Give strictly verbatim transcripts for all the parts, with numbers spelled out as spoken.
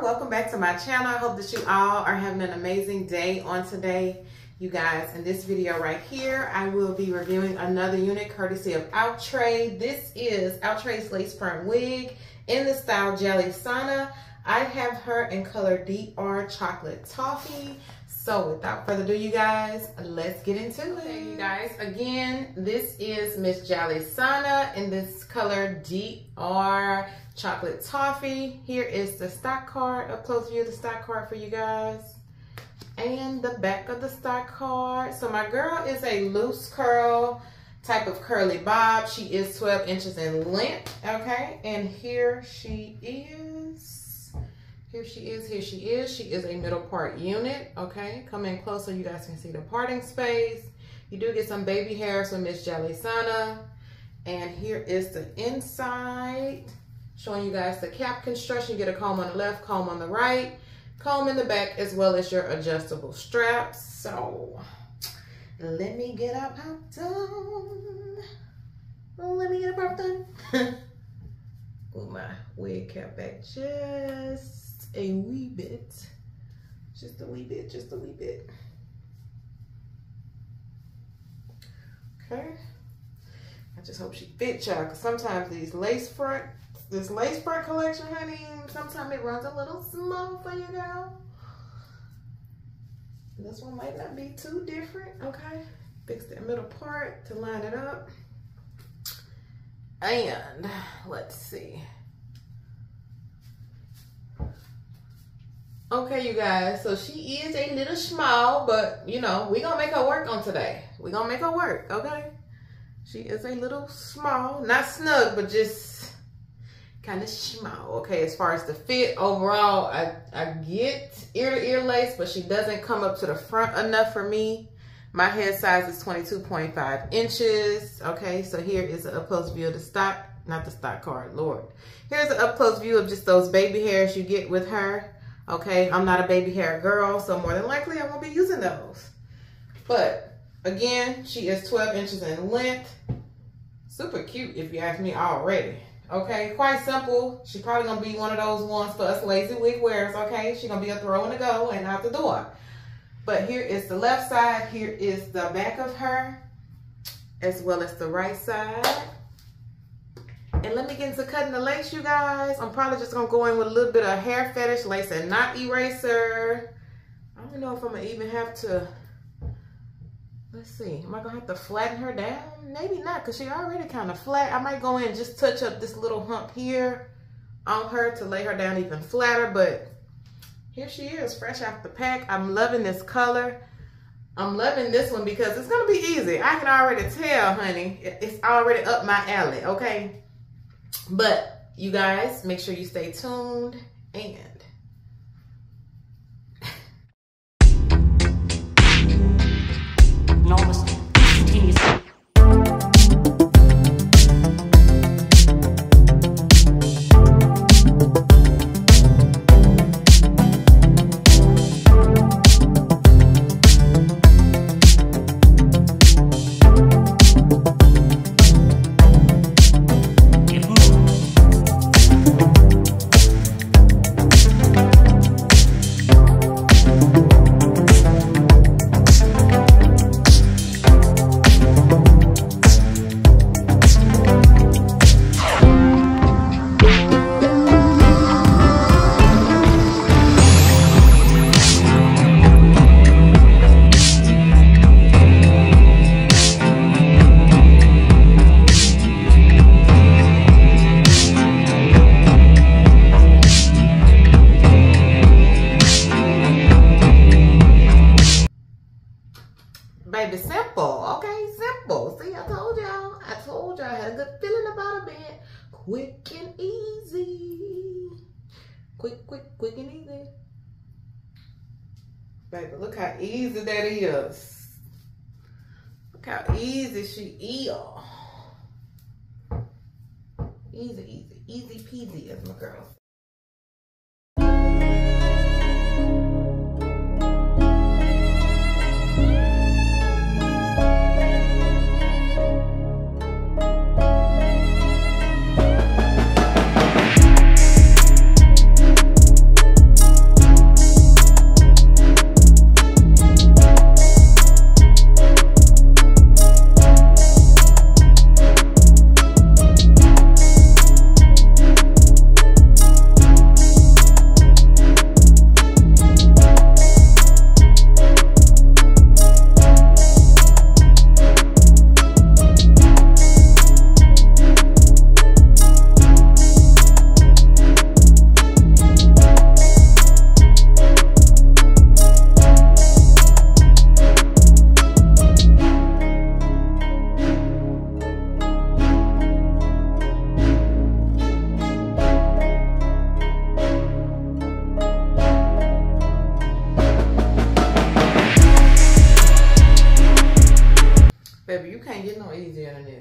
Welcome back to my channel. I hope that you all are having an amazing day on today. You guys, in this video right here, I will be reviewing another unit courtesy of Outre. This is Outre's Lace Front Wig in the style JALYSANA. I have her in color D R Chocolate Toffee. So without further ado, you guys, let's get into it. Hey, you guys, again, this is Miss JALYSANA in this color D R Chocolate Toffee. Here is the stock card, up close view of the stock card for you guys, and the back of the stock card. So my girl is a loose curl type of curly bob. She is twelve inches in length, okay? And here she is. Here she is, here she is. She is a middle part unit, okay? Come in close so you guys can see the parting space. You do get some baby hairs from Miss JALYSANA. And here is the inside, showing you guys the cap construction. You get a comb on the left, comb on the right, comb in the back, as well as your adjustable straps. So let me get up out done. Let me get up out done. Move my wig cap back just a wee bit. Just a wee bit, just a wee bit. Okay. I just hope she fits y'all, because sometimes these lace front, this lace front collection, honey, sometimes it runs a little small for you girl. This one might not be too different, okay? Fix that middle part to line it up. And let's see. Okay, you guys, so she is a little small, but you know, we're gonna make her work on today. We're gonna make her work, okay? She is a little small, not snug, but just kind of small. Okay, as far as the fit, overall, I, I get ear to ear lace, but she doesn't come up to the front enough for me. My head size is twenty-two point five inches. Okay, so here is an up close view of the stock, not the stock card, Lord. Here's an up close view of just those baby hairs you get with her. Okay, I'm not a baby hair girl, so more than likely I won't be using those. But again, she is twelve inches in length. Super cute if you ask me already. Okay, quite simple. She probably gonna be one of those ones for us lazy wig wearers, okay? She gonna be a throw and a go and out the door. But here is the left side, here is the back of her, as well as the right side. And let me get into cutting the lace, you guys. I'm probably just gonna go in with a little bit of Hair Fetish Lace and Knot Eraser. I don't know if I'm gonna even have to, let's see, am I gonna have to flatten her down? Maybe not, because she already kind of flat. I might go in and just touch up this little hump here on her to lay her down even flatter, but here she is, fresh off the pack. I'm loving this color. I'm loving this one because it's gonna be easy. I can already tell, honey, it's already up my alley, okay? But you guys, make sure you stay tuned and quick and easy. Quick, quick, quick and easy. Baby, look how easy that is. Look how easy she is. Easy, easy, easy peasy, as my girl.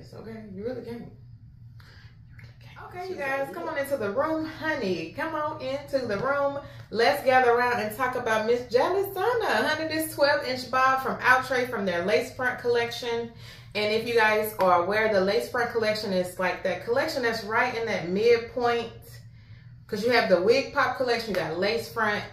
this, okay? You really can't. Okay, you guys, come on into the room, honey. Come on into the room. Let's gather around and talk about Miss JALYSANA. Honey, this twelve inch bob from Outre from their lace front collection. And if you guys are aware, the lace front collection is like that collection that's right in that midpoint. Because you have the wig pop collection, you got lace front,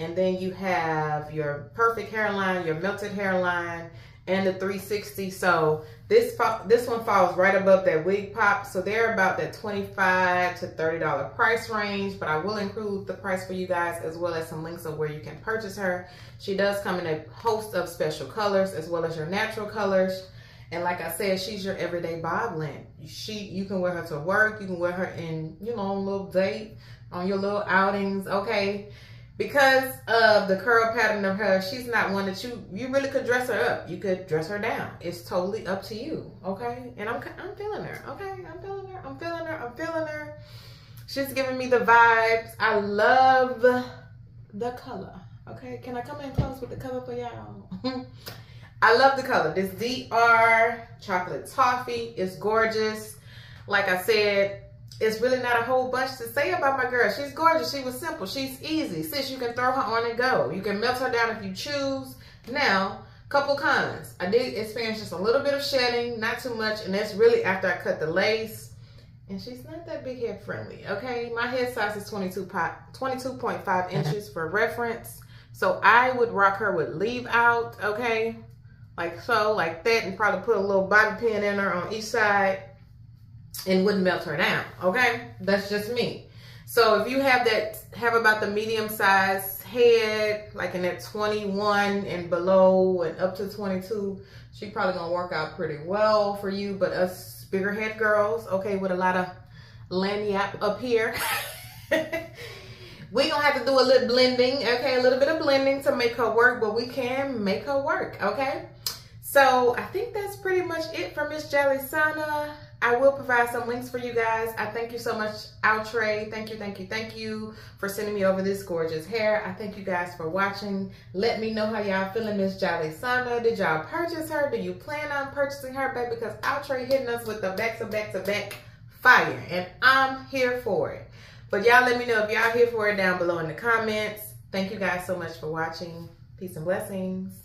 and then you have your perfect hairline, your melted hairline, and the three sixty. So this this one falls right above that wig pop, so they're about that twenty-five to thirty dollar price range, but I will include the price for you guys as well as some links of where you can purchase her. She does come in a host of special colors as well as your natural colors, and like I said, she's your everyday bob length. She you can wear her to work, you can wear her in, you know, on a little date, on your little outings, okay? Because of the curl pattern of her, she's not one that you, you really could dress her up. You could dress her down. It's totally up to you, okay? And I'm I'm feeling her, okay? I'm feeling her, I'm feeling her, I'm feeling her. She's giving me the vibes. I love the color, okay? Can I come in close with the color for y'all? I love the color. This D R Chocolate Toffee is gorgeous. Like I said, it's really not a whole bunch to say about my girl. She's gorgeous. She was simple. She's easy. Sis, you can throw her on and go. You can melt her down if you choose. Now, couple cons. I did experience just a little bit of shedding, not too much, and that's really after I cut the lace. And she's not that big head friendly, okay? My head size is twenty-two point five inches for reference. So I would rock her with leave out, okay? Like so, like that, and probably put a little bobby pin in her on each side. And wouldn't melt her down, okay? That's just me. So if you have that, have about the medium size head, like in that twenty-one and below and up to twenty-two, she probably gonna work out pretty well for you. But us bigger head girls, okay, with a lot of lanyap up here, we gonna have to do a little blending, okay? A little bit of blending to make her work, but we can make her work, okay? So I think that's pretty much it for Miss JALYSANA. I will provide some links for you guys. I thank you so much, Outre. Thank you, thank you, thank you for sending me over this gorgeous hair. I thank you guys for watching. Let me know how y'all feeling Miss JALYSANA. Did y'all purchase her? Do you plan on purchasing her back? Because Outre hitting us with the back to back to back fire, and I'm here for it. But y'all let me know if y'all here for it down below in the comments. Thank you guys so much for watching. Peace and blessings.